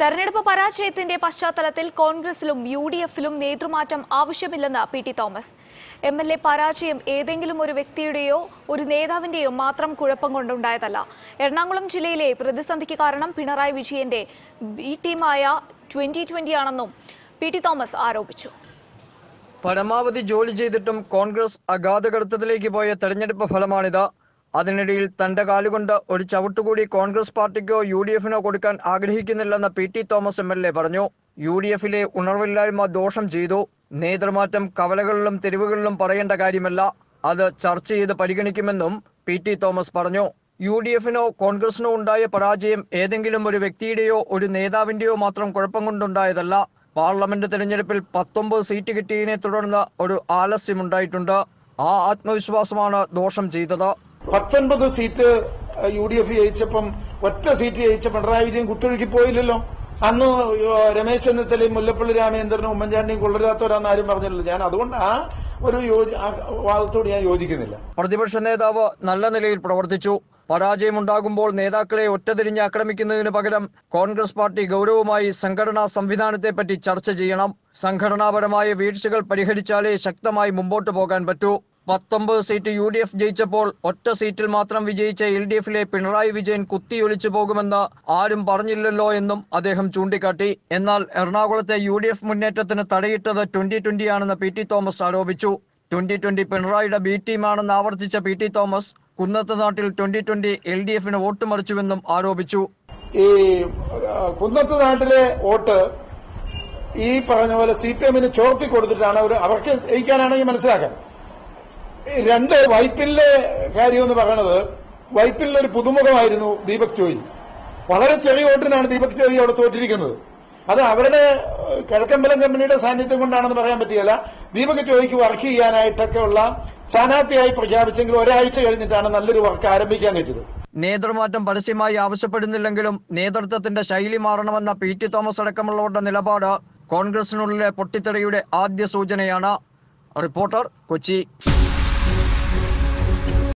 തെരഞ്ഞെടുപ്പ് പരാജയത്തിന്റെ പശ്ചാത്തലത്തിൽ കോൺഗ്രസിലും യുഡിഎഫിലും നേതൃമാറ്റം ആവശ്യമില്ലെന്ന് പി.ടി. തോമസ് എംഎൽഎ പരാജയം ഏതെങ്കിലും ഒരു വ്യക്തിയുടെയോ ഒരു നേതാവിന്റെയോ മാത്രം കുഴപ്പം കൊണ്ടുണ്ടായതല്ല. എറണാകുളം ജില്ലയിലെ പ്രതിസന്ധിക്ക് കാരണം പിണറായി വിജയന്റെ ബി ടീമായ 2020 ആണെന്നും പി.ടി. തോമസ് ആരോപിച്ചു. പരമാവധി ജോലി ചെയ്തിട്ടും കോൺഗ്രസ് അഗാധകടത്തിലേക്ക് പോയ തെരഞ്ഞെടുപ്പ് ഫലമാണിത്. അതിനിടയിൽ തന്റെ കാലുകൊണ്ട് ഒരു ചവിട്ടുകൂടി കോൺഗ്രസ് പാർട്ടിക്കോ യുഡിഎഫിനോ കൊടുക്കാൻ ആഗ്രഹിക്കുന്നില്ലെന്ന് പി.ടി. തോമസ് എംഎൽഎ പറഞ്ഞു. യുഡിഎഫിലെ ഉണർവില്ലായ്മ ദോഷം ചെയ്തു. നേതൃമാറ്റം കവലകളിലും തെരുവുകളിലും പറയേണ്ട കാര്യമല്ല, അത് ചർച്ച ചെയ്ത് പരിഗണിക്കുമെന്നും പി.ടി. തോമസ് പറഞ്ഞു. യുഡിഎഫിനോ കോൺഗ്രസിനോ ഉണ്ടായ പരാജയം ഏതെങ്കിലും ഒരു വ്യക്തിയുടെയോ ഒരു നേതാവിന്റെയോ മാത്രം കുഴപ്പം കൊണ്ടുണ്ടായതല്ല. പാർലമെന്റ് തെരഞ്ഞെടുപ്പിൽ 19 സീറ്റ് കിട്ടിയതിനെ തുടർന്ന് ഒരു ആലസ്യമുണ്ടായിട്ടുണ്ട്. ആ ആത്മവിശ്വാസമാണ് ദോഷം ചെയ്തത്. 19 സീറ്റ് യുഡിഎഫ് ജയിച്ചപ്പം ഒറ്റ സീറ്റ് ജയിച്ച പിണറായി വിജയൻ കുത്തൊഴുക്കി പോയില്ലല്ലോ. അന്ന് രമേശ് ചെന്നിത്തലയും മുല്ലപ്പള്ളി രാമചന്ദ്രനും ഉമ്മൻചാണ്ടിയും കൊള്ളരുതാത്തവരാന്ന് ആരും പറഞ്ഞില്ല. ഞാൻ അതുകൊണ്ട് ആ ഒരു വാദത്തോട് ഞാൻ യോജിക്കുന്നില്ല. പ്രതിപക്ഷ നേതാവ് നല്ല നിലയിൽ പ്രവർത്തിച്ചു. പരാജയമുണ്ടാകുമ്പോൾ നേതാക്കളെ ഒറ്റതിരിഞ്ഞ് ആക്രമിക്കുന്നതിന് പകരം കോൺഗ്രസ് പാർട്ടി ഗൗരവമായി സംഘടനാ സംവിധാനത്തെപ്പറ്റി ചർച്ച ചെയ്യണം. സംഘടനാപരമായ വീഴ്ചകൾ പരിഹരിച്ചാലേ ശക്തമായി മുമ്പോട്ട് പോകാൻ പറ്റൂ. 19 സീറ്റ് യുഡിഎഫ് ജയിച്ചപ്പോൾ ഒറ്റ സീറ്റിൽ മാത്രം വിജയിച്ച എൽഡിഎഫിലെ പിണറായി വിജയൻ കുത്തിയൊലിച്ചു പോകുമെന്ന് ആരും പറഞ്ഞില്ലല്ലോ എന്നും അദ്ദേഹം ചൂണ്ടിക്കാട്ടി. എന്നാൽ എറണാകുളത്തെ യുഡിഎഫ് മുന്നേറ്റത്തിന് തടയിട്ടത് 2020 ആണെന്ന് പി.ടി. തോമസ് ആരോപിച്ചു. 2020 പിണറായിയുടെ ബി ടീമാണെന്ന് ആവർത്തിച്ച പി.ടി. തോമസ് കുന്നത്ത് നാട്ടിൽ 2020 എൽഡിഎഫിന് വോട്ട് മറിച്ചുവെന്നും ആരോപിച്ചു. ഈ കുന്നത്ത് നാട്ടിലെ വോട്ട് ഈ പറഞ്ഞ പോലെ സിപിഎമ്മിന് ചോർത്തി കൊടുത്തിട്ടാണ് അവർക്ക് ജയിക്കാനാണെങ്കിൽ മനസ്സിലാക്കാൻ. രണ്ട് വൈപ്പിലെ കാര്യമെന്ന് പറയണത്, വൈപ്പിലൊരു പുതുമുഖമായിരുന്നു ദീപക് ജോയി. വളരെ ചെറിയ വോട്ടിനാണ് ദീപക് ജോയി അവിടെ തോറ്റിരിക്കുന്നത്. അത് അവരുടെ കിഴക്കമ്പലം കമ്പനിയുടെ സാന്നിധ്യം കൊണ്ടാണെന്ന് പറയാൻ പറ്റിയല്ല. ദീപക് ജോയിക്ക് വർക്ക് ചെയ്യാനായിട്ടൊക്കെ ഉള്ള സ്ഥാനാർത്ഥിയായി പ്രഖ്യാപിച്ചെങ്കിലും ഒരാഴ്ച കഴിഞ്ഞിട്ടാണ് നല്ലൊരു വർക്ക് ആരംഭിക്കാൻ പറ്റിയത്. നേതൃമാറ്റം പരസ്യമായി ആവശ്യപ്പെടുന്നില്ലെങ്കിലും നേതൃത്വത്തിന്റെ ശൈലി മാറണമെന്ന പി.ടി. തോമസ് അടക്കമുള്ളവരുടെ നിലപാട് കോൺഗ്രസിനുള്ളിലെ പൊട്ടിത്തെറിയുടെ ആദ്യ സൂചനയാണ്. റിപ്പോർട്ടർ, കൊച്ചി.